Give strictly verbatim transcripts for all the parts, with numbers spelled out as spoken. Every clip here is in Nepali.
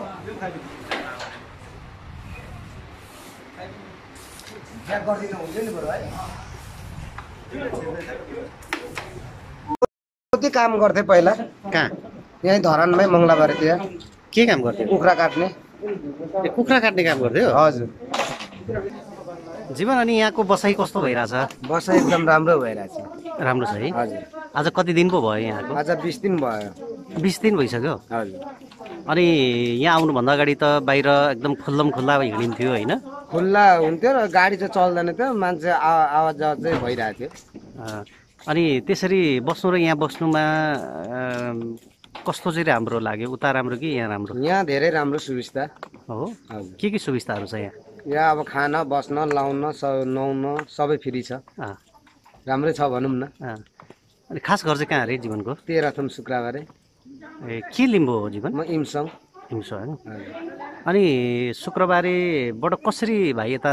क्या गर्दिनु हुन्छ नि बरु है। काम गर्थे पहिला कहाँ यही धरानमै मंगलाबारतिर के काम गर्थे? कुखुरा काट्ने। कुखुरा काट्ने काम गर्थे? हजुर। जीवन अनि यहाँको बसाई कस्तो भइराछ? बसाई एकदम राम्रो भइराछ। राम्रो छ है? हजुर। आज कति दिनको भयो यहाँको? आज बीस दिन भयो। बीस दिन भइसक्यो? हजुर। अनि यहाँ आउनु भन्दा अगाडि त बाहिर एकदम खुल्लम खुल्ला हिँडिन्थ्यो हैन? खुल्ला हुन्थ्यो र गाडी चाहिँ चल्दैन थियो, मान्छे आवाज जावाज चाहिँ भइरहेको थियो। अनि त्यसरी बस्नु र यहाँ बस्नुमा कस्तो चाहिँ राम्रो लाग्यो? उता राम्रो कि यहाँ राम्रो? यहाँ धेरै राम्रो सुविस्ता हो। के के सुविस्ताहरू छ यहाँ? यहाँ अब खान बस्न लाउन नुहाउन सबै फ्री छ। राम्रै छ भनौँ न। अनि खास घर चाहिँ कहाँ अरे जीवनको? तेह्रथुम शुक्रबारे। ए के लिम्बु हो जीवन? म इमसङ। अनि शुक्रबारेबाट कसरी भाइ यता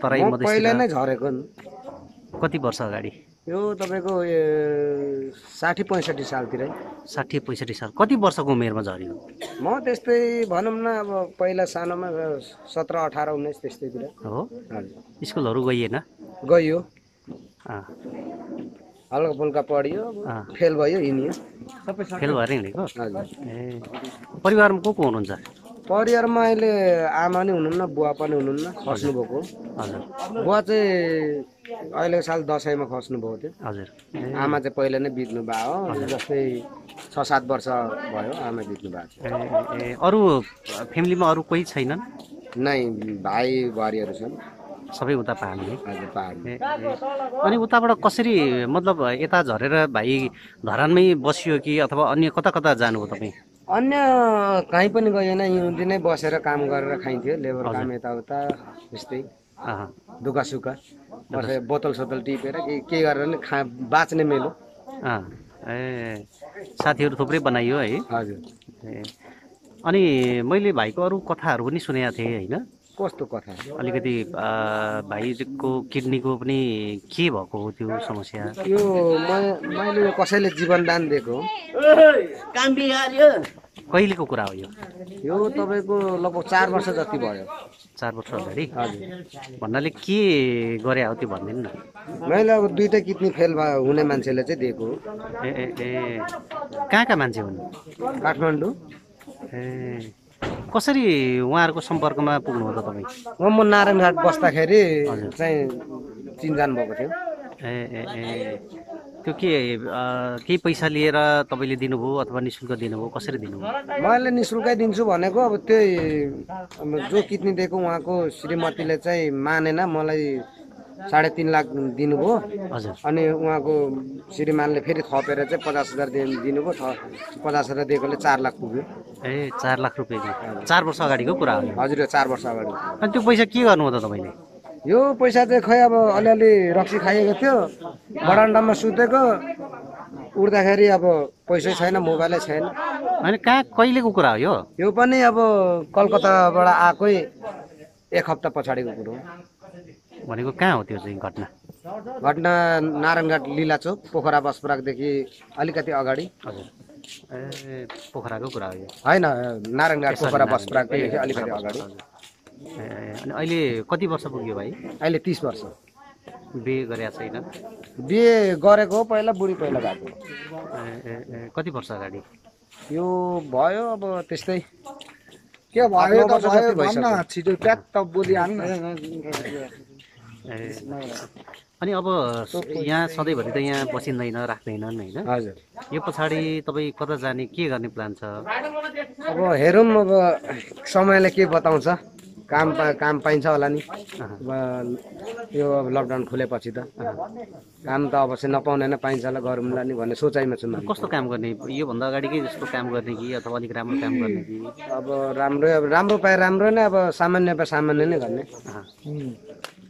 तराई मधेस? पहिला नै झरेको। कति वर्ष अगाडि? यो तपाईको साठी पैंसठी सालतिर। साठी पैंसठी साल। कति वर्षको उमेरमा झरेको? म त्यस्तै भनौँ न अब पहिला सानोमा सत्रह अठारह उन्नाइस त्यस्तैतिर हो। स्कुलहरू गइएन? गइयो, हल्का फुल्का पढियो, फेल भयो हिँड्यो। सबै फेल भएर हिँडेको? हजुर। परिवारमा को को हुनुहुन्छ? परिवारमा अहिले आमा पनि हुनुहुन्न, बुवा पनि हुनुहुन्न, खस्नुभएको। हजुर। बुवा चाहिँ अहिले साल दसैँमा खस्नुभएको थियो। हजुर। आमा चाहिँ पहिले नै बित्नु भयो, जस्तै छ सात वर्ष भयो आमा बित्नु भएको थियो। अरू फ्यामिलीमा अरू कोही छैनन्? नै, भाइ भारीहरू छन्। सबै उता पाहाडले? हजुर पाहाडले। अनि उताबाट कसरी मतलब यता झरेर भाइ धरानमै बसियो कि अथवा अन्य कता कता जानुभयो तपाईँ? अन्य कहीँ पनि गएन, यहीँदी नै बसेर काम गरेर खाइन्थ्यो। लेबर काम यताउता त्यस्तै दुःख सुख बसेर बोतल सोतल टिपेर के के गरेर नि खा बाँच्ने मेलो। ए साथीहरू थुप्रै बनाइयो है? हजुर। अनि मैले भाइको अरू कथाहरू पनि सुनेको थिएँ होइन? कस्तो कथा? अलिकति भाइको किडनीको पनि के भएको हो त्यो समस्या? यो मैले कसैले जीवनदान दिएको कहिलेको कुरा हो? यो यो तपाईँको लगभग चार वर्ष जति भयो। चार वर्ष अगाडि? हजुर। भन्नाले के गरे हो त्यो भनिदिनु न। मैले अब दुईवटा किडनी फेल हुने मान्छेले चाहिँ दिएको। ए ए कहाँ कहाँ मान्छे हुनु? काठमाडौँ। ए कसरी उहाँहरूको सम्पर्कमा पुग्नु हो त तपाईँ? म नारायणघाट बस्दाखेरि चाहिँ चिन्जान भएको थियो। ए ए ए त्यो के केही पैसा लिएर तपाईँले दिनुभयो अथवा नि शुल्क दिनुभयो? कसरी दिनुभयो? मैले नि शुल्कै दिन्छु भनेको। अब त्यही जो किडनी दिएको उहाँको श्रीमतीले चाहिँ मानेन, मलाई साढे तीन लाख दिनुभयो। हजुर। अनि उहाँको श्रीमानले फेरि थपेर चाहिँ पचास हजार दिनुभयो। पचास हजार दिएकोले चार लाख पुग्यो। ए चार लाख रुपियाँ? चार वर्ष अगाडिको कुरा हो? हजुर यो चार वर्ष अगाडि। अनि त्यो पैसा के गर्नु हो त तपाईँले? यो पैसा चाहिँ खै अब अलिअलि रक्सी खाइएको थियो, बरान्डामा सुतेको, उठ्दाखेरि अब पैसै छैन, मोबाइलै छैन। होइन कहाँ कहिलेको कुरा हो यो? यो पनि अब कलकत्ताबाट आएकै एक हप्ता पछाडिको कुरो भनेको। कहाँ हो त्यो चाहिँ घटना? घटना नारायणघाट लीलाचोक पोखरा बस प्राकदेखि अलिकति अगाडि। हजुर। ए पोखराको कुरा हो? होइन नारायणघाट पोखरा बस प्राकदेखि अलिकति अगाडि। अनि अहिले कति वर्ष पुग्यो भाइ? अहिले तीस वर्ष। बिहे गरेको छैन? बिहे गरेको हो पहिला, बुढी पहिला भएको। ए कति वर्ष अगाडि यो भयो? अब त्यस्तै के भयो त भयो भन्न छिटो प्यात्त बोली हाल्न। अनि अब यहाँ सधैँभरि त यहाँ बसिँदैन, राख्दैनन् होइन? हजुर। यो पछाडि तपाईँ कता जाने के गर्ने प्लान छ? अब हेरौँ अब समयले के बताउँछ। काम काम पाइन्छ होला नि यो अब लकडाउन खुलेपछि त। काम त अवश्य नपाउने नै पाइन्छ होला, गरौँला नि भन्ने सोचाइमा छु। कस्तो काम गर्ने? योभन्दा अगाडिकै जस्तो काम गर्ने कि अथवा अलिक राम्रो काम गर्ने कि? अब राम्रो अब राम्रो पाए राम्रो नै, अब सामान्य पाए सामान्य नै गर्ने।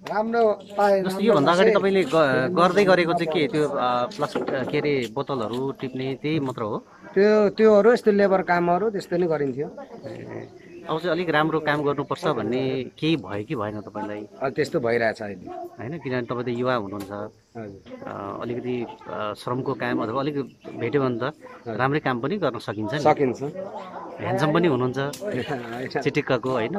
राम्रो पाए योभन्दा अगाडि तपाईँले गर्दै गरेको चाहिँ के त्यो प्लस के अरे बोतलहरू टिप्ने त्यही मात्र हो? त्यो त्योहरू यस्तो लेबर कामहरू त्यस्तै नै गरिन्थ्यो। अब चाहिँ अलिक राम्रो काम गर्नुपर्छ भन्ने केही भयो कि भएन तपाईँलाई? त्यस्तो भइरहेछ अहिले होइन? किनभने तपाईँ त युवा हुनुहुन्छ, अलिकति श्रमको काम अथवा अलिक भेट्यो भने त राम्रै काम पनि गर्न सकिन्छ नि। सकिन्छ। हैंडसम पनि हुनुहुन्छ चिटिक्कको हैन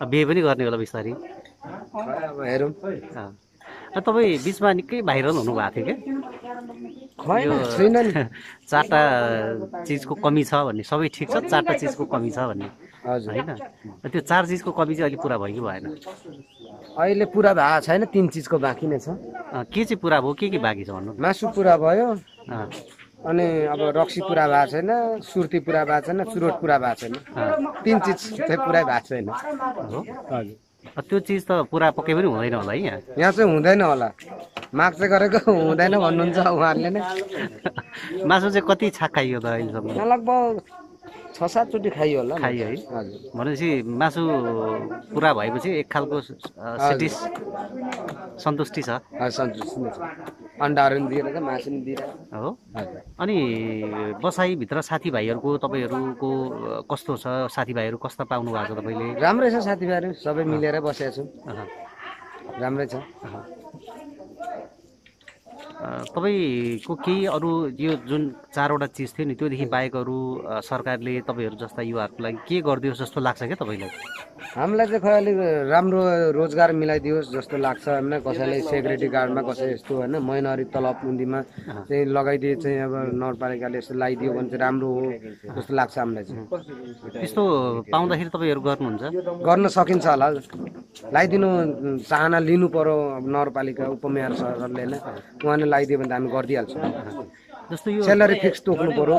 बिहे पनि गर्ने होला बिस्तारै अब हेरौँ तपाई बीचमा निकै भाइरल हुनु भएको थियो के चारटा चीजको कमी छ भन्ने सबै ठीक छ चारटा चीजको कमी छ भन्ने हजुर हैन त्यो चार चीजको कमी चाहिँ अहिले पूरा भयो कि भएन अहिले पूरा भएको छैन तीन चीजको बाँकी नै छ के चाहिँ पूरा भयो के के बाँकी छ भन्नु मासु पूरा भयो अनि अब रक्सी पूरा भएको छैन सुर्ती पूरा भएको छैन चुरोट पूरा भएको छैन तीन चीज चाहिँ पुरै भएको छैन हजुर त्यो चीज त पूरा पक्कै पनि हुँदैन होला है यहाँ यहाँ चाहिँ हुँदैन होला माग चाहिँ गरेको हुँदैन भन्नुहुन्छ उहाँहरुले नै मासु चाहिँ कति छाक खाइयो त अहिले सम्म लगभग छ सात चोटी खाइयो होला खाइयो है हजुर भनेपछि मासु पूरा भएपछि एक खालको सिटिस सन्तुष्टि छ सन्तुष्टि छ अण्डाहरु पनि दिएर त मासु पनि दिएर हो अनि बसाई भित्र साथीभाइहरुको तपाईहरुको कस्तो छ साथीभाइहरु कस्तो पाउनु भएको छ तपाईले राम्रै छ साथीभाइहरु सबै मिलेर बसेका छौ राम्रै छ तपाईको केही अरु यो जुन चारवटा चीज थियो नि त्योदेखि बाहेक अरु सरकारले तपाईहरु जस्ता युवाहरुको लागि के गर्दियोस् जस्तो लाग्छ के तपाईलाई हामीलाई चाहिँ खै अलि राम्रो रोजगार मिलाइदियोस् जस्तो लाग्छ हामीलाई कसैले सेक्युरिटी गार्डमा कसै यस्तो हैन महिनावारी तलबबन्दीमा चाहिँ लगाइदिए चाहिँ अब नगरपालिकाले यसो लाइदियो भने चाहिँ राम्रो हो जस्तो लाग्छ हामीलाई चाहिँ त्यस्तो पाउँदाखेरि तपाईहरु गर्नुहुन्छ गर्न सकिन्छ होला लाइदिनु चाहना लिनु पर्यो नगरपालिका उपमेयर सरकारले हैन उहाँले लाइदियो भने हामी गरिदिहाल्छौँ जस्तो यो स्यालेरी फिक्स तोक्नु पर्यो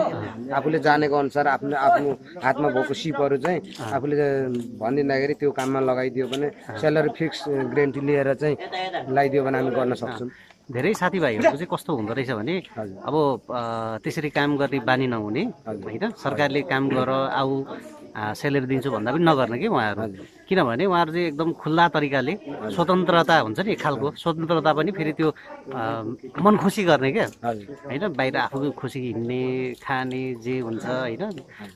आफूले जानेको अनुसार आफ्नो आफ्नो हातमा भएको सिपहरु चाहिँ आफूले भनिदिँदाखेरि त्यो काममा लगाइदियो भने स्यालेरी फिक्स ग्यारेन्टी लिएर चाहिँ लाइदियो भने हामी गर्न सक्छौँ धेरै साथीभाइहरुको चाहिँ कस्तो हुँदो रहेछ भने अब त्यसरी काम गर्ने बानी नहुने हैन सरकारले काम गर आउ सेलेरी दिन्छु भन्दा पनि नगर्न के उहाँहरु किनभने उहाँहरु चाहिँ एकदम खुल्ला तरिकाले स्वतन्त्रता हुन्छ नि एक खालको स्वतन्त्रता पनि फेरि त्यो मन खुसी गर्ने के हैन बाहिर आफू खुसी हिँड्ने खाने जे हुन्छ हैन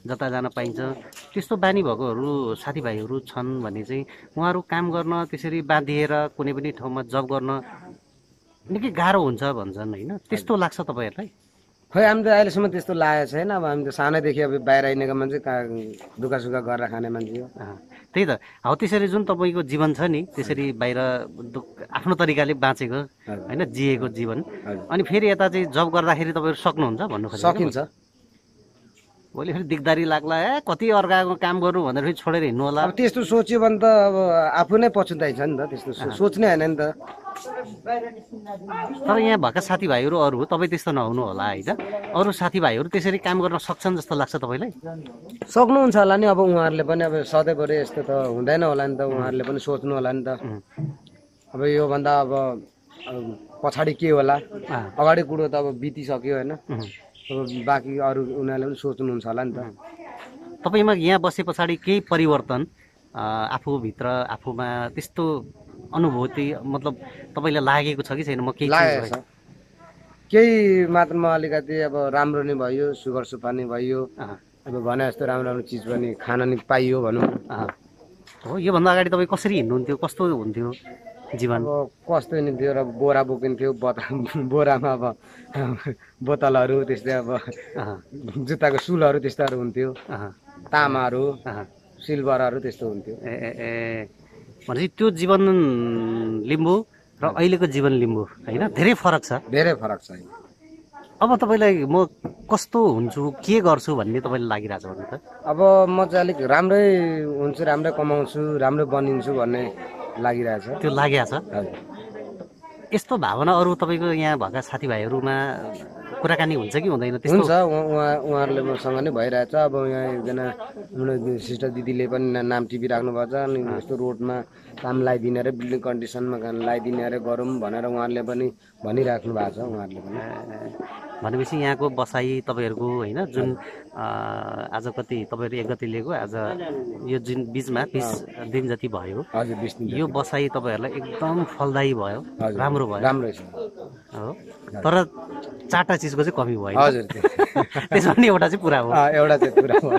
जता जान पाइन्छ त्यस्तो बानी भएकोहरु साथीभाइहरु छन् भने चाहिँ उहाँहरु काम गर्न त्यसरी बाँधिएर कुनै पनि ठाउँमा जब गर्न निकै गाह्रो हुन्छ भन्छन् हैन त्यस्तो लाग्छ तपाईहरुलाई खै हामी त अहिलेसम्म त्यस्तो लागेको छैन अब हामी त सानैदेखि अब बाहिर हिँडेको मान्छे दुःख सुख गरेर खाने मान्छे हो त्यही त हौ त्यसरी जुन तपाईको जीवन छ नि त्यसरी बाहिर आफ्नो तरिकाले बाँचेको हैन जिएको जीवन अनि फेरि यता चाहिँ जब गर्दाखेरि तपाईहरु सक्नुहुन्छ भन्नु खोजेको सकिन्छ भोलि फेरि दिगदारी लाग्ला ए कति अर्काको काम गर्नु भनेर फेरि छोडेर हिँड्नु होला अब त्यस्तो सोच्यो भने त अब आफू नै पछुताइ छ नि त त्यस्तो सोच्नै हैन नि त तर यहाँ भएका साथीभाइहरु अरु तपाई त्यस्तो नहुनु होला हैन अरु साथीभाइहरु त्यसरी काम गर्न सक्छन् जस्तो लाग्छ तपाईलाई सक्नुहुन्छ होला नि अब उहाँहरुले पनि अब सधैँभरि यस्तो त हुँदैन होला नि त उहाँहरुले पनि सोच्नु होला नि त अब यो भन्दा अब पछाडी के होला अगाडि कुरो त अब बितिसक्यो हैन अब बाकी अरु उनीहरुले पनि सोच्नुहुन्छ होला नि त तपाईमा यहाँ बसे पछाडी केही परिवर्तन आफूभित्र आफूमा त्यस्तो अनुभूति मतलब तपाईलाई लागेको छ कि छैन म केही लागेको छ केही मात्रामा अलिकति अब राम्रो नै भयो सुगर सुपा नै भयो अब भने जस्तो राम्रो राम्रो चीज पनि खान नि पाइयो भनौँ हो यो भन्दा अगाडि तपाई कसरी हिँड्नुहुन्थ्यो कस्तो हुन्थ्यो जीवन कस्तो नि थियो र बोरा बोकिन्थ्यो बोरामा अब बोतलहरु त्यस्तै अब जुत्ताको सुलहरु त्यस्तोहरु हुन्थ्यो तामाहरु सिल्भरहरु त्यस्तो हुन्थ्यो ए ए भनेपछि त्यो जीवन लिम्बु र अहिलेको जीवन लिम्बु हैन धेरै फरक छ धेरै फरक छ अब तपाईलाई म कस्तो हुन्छु के गर्छु भन्ने तपाईलाई लागिराछ भन्नु त अब म चाहिँ अलिक राम्रै हुन्छु राम्रै कमाउँछु राम्रै बनिन्छु भन्ने लागिराछ त्यो लागिया छ यस्तो भावना अरु तपाईको यहाँ भएका साथीभाइहरुमा कुराकानी हुन्छ कि हुँदैन त्यस्तो हुन्छ उहाँहरुले मसँग नै भइराछ अब यहाँ एकजना हाम्रो सिस्टर दिदीले पनि नाम टिपी राख्नु भएको छ अनि यस्तो रोडमा काम लाइदिने र बिल्डिङ कन्डिसनमा काम लाइदिने र गरौँ भनेर उहाँहरुले पनि भनिराख्नु भएको छ उहाँहरुले पनि भनेपछि यहाँको बसाई तपाईहरुको हैन जुन आज कति तपाईहरु एक गते लिएको आज यो जुन बीचमा बीस दिन जति भयो हजुर बीस दिन यो बसाई तपाईहरुलाई एकदम फलदायी भयो राम्रो भयो राम्रो छ हो तर चारटा चीजको चाहिँ कमी भयो हजुर त्यसमा नि एउटा चाहिँ पूरा हो एउटा चाहिँ पूरा हो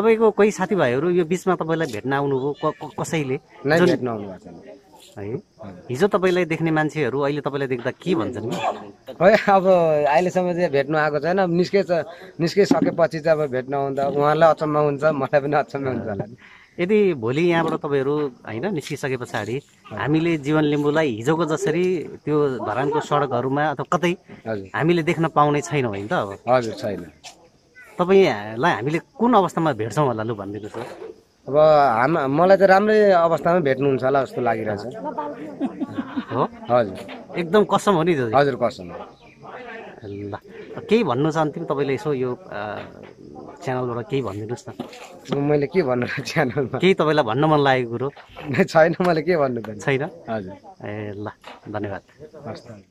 तपाईको कोही साथीभाइहरु यो बीचमा तपाईलाई भेट्न आउनु हो कसैले नै भेट्न आउनु भएको छ हिजो तपाईलाई देख्ने मान्छेहरु अहिले तपाईलाई देख्दा के भन्छन् नि? है अब अहिले सम्म चाहिँ भेट्नु आएको छैन, निस्के निस्के सकेपछि चाहिँ अब भेट्न आउँदा उहाँलाई अचम्म हुन्छ, मलाई पनि अचम्म हुन्छ होला। यदि भोलि यहाँबाट तपाईहरु हैन निस्किसकेपछि हामीले जीवन लिम्बुलाई हिजोको जसरी त्यो धरानको सडकहरुमा अथवा कतै हामीले देख्न पाउने छैनौ हैन त? अब हजुर छैन। तपाईलाई हामीले कुन अवस्थामा भेट्छौं होला लु भन्दिनुस्? अब हाम मलाई त राम्रै अवस्थामा भेट्नुहुन्छ होला जस्तो लागिरहेछ। हो हजुर एकदम कसम हो नि दाजु? हजुर कसम। ल केही भन्नु छ अन्तिम तपाईले यसो यो च्यानलबाट केही भनिदिनुस् न। मैले के भन्नु र च्यानलमा केही तपाईलाई भन्न मन लागेको कुरो छैन, मैले के भन्नु त छैन। हजुर ए ल धन्यवाद।